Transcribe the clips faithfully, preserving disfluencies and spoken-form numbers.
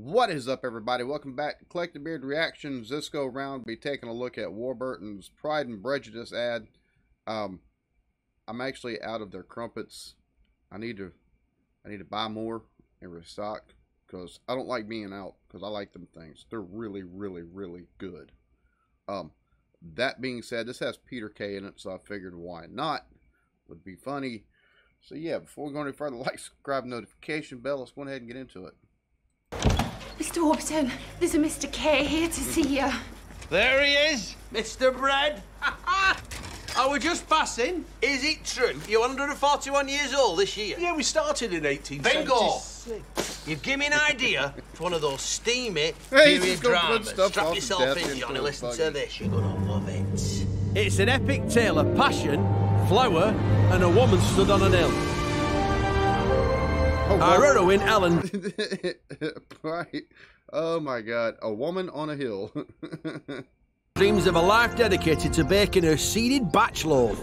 What is up, everybody? Welcome back to Eclectic Beard Reactions. This go round, we'll be taking a look at Warburton's Pride and Prejudice ad. Um, I'm actually out of their crumpets. I need to, I need to buy more and restock because I don't like being out. Because I like them things. They're really, really, really good. Um, that being said, this has Peter Kay in it, so I figured why not? Would be funny. So yeah, before we go any further, like, subscribe, notification bell. Let's go ahead and get into it. Mister Warburton, there's a Mister Kay here to see you. There he is, Mister Bread. I was just passing. Is it true you're one hundred forty-one years old this year? Yeah, we started in eighteen seventy-six. Bingo! You give me an idea. It's one of those steamy period hey, dramas. Strap yourself in, Johnny. Listen to this. You're gonna love it. It's an epic tale of passion, flower, and a woman stood on an hill. Oh, our heroine, Ellen. Right. Oh my God, a woman on a hill. Dreams of a life dedicated to baking her seeded batch loaf.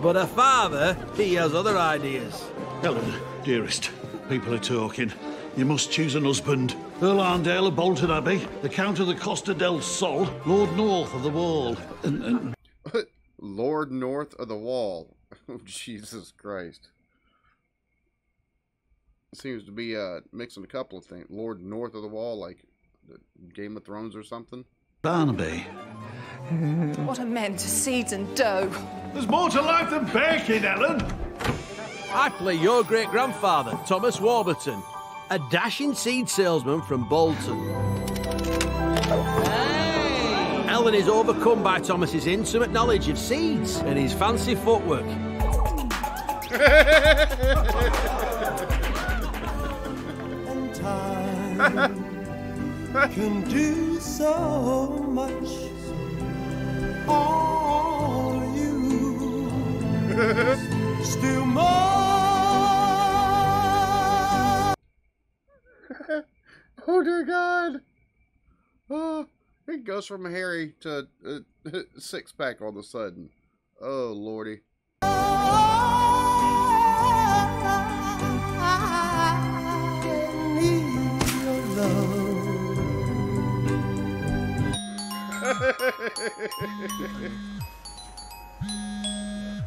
But her father, he has other ideas. Ellen, dearest, people are talking. You must choose an husband. Earl Arndale of Bolton Abbey, the Count of the Costa del Sol, Lord North of the Wall. And, and... Lord North of the Wall. Oh, Jesus Christ. Seems to be uh, mixing a couple of things. Lord North of the Wall, like Game of Thrones or something. Barnaby. What are men to seeds and dough? There's more to life than baking, Ellen. I play your great-grandfather, Thomas Warburton, a dashing seed salesman from Bolton. Hey. Ellen is overcome by Thomas's intimate knowledge of seeds and his fancy footwork. Can do so much all you still more. Oh dear God. Oh, it goes from hairy to uh, six pack all of a sudden. Oh Lordy.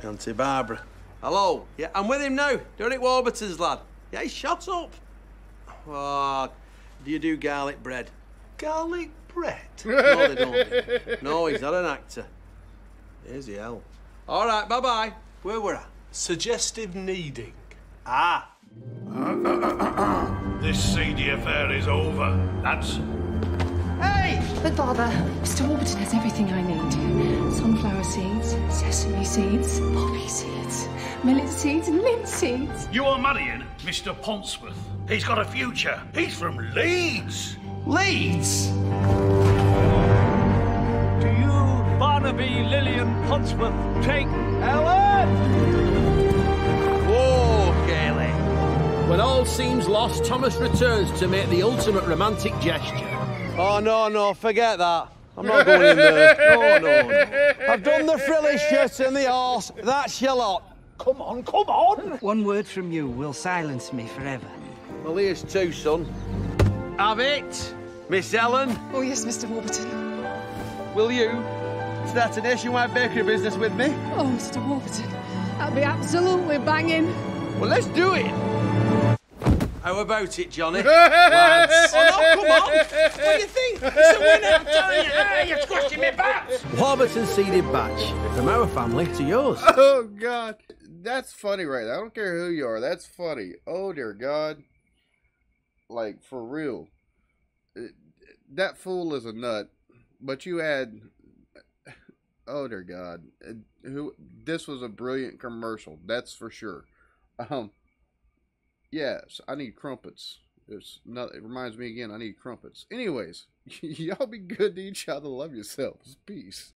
Auntie Barbara. Hello. Yeah, I'm with him now. Doing it, Warburton's lad. Yeah, he shut up. Oh, do you do garlic bread? Garlic bread? No, they don't. No, he's not an actor. Here's the hell. All right, bye bye. Where were I? Suggestive kneading. Ah. This seedy affair is over. That's. Hey! But, Father, Mister Warburton has everything I need. Sunflower seeds, sesame seeds, poppy seeds, millet seeds and mint seeds. You are marrying Mister Ponsworth. He's got a future. He's from Leeds. Leeds? Do you, Barnaby Lillian Ponsworth, take Ellen? Whoa, Gailey. When all seems lost, Thomas returns to make the ultimate romantic gesture. Oh, no, no, forget that. I'm not going in there. Oh, no, no. I've done the frilly shirt and the horse. That's your lot. Come on, come on. One word from you will silence me forever. Well, here's two, son. Have it, Miss Ellen. Oh, yes, Mister Warburton. Will you start a nationwide bakery business with me? Oh, Mister Warburton, that'd be absolutely banging. Well, let's do it. How about it, Johnny? Lads. Oh, no, come on! What do you think? It's a winner, I'm telling you! Ah, you're squashing me back! Warburton's seeded batch, from our family to yours. Oh, God. That's funny right now. I don't care who you are. That's funny. Oh, dear God. Like, for real. That fool is a nut. But you had... Oh, dear God. Who? This was a brilliant commercial. That's for sure. Um... Yes, I need crumpets. It's not, it reminds me again, I need crumpets. Anyways, y'all be good to each other. Love yourselves. Peace.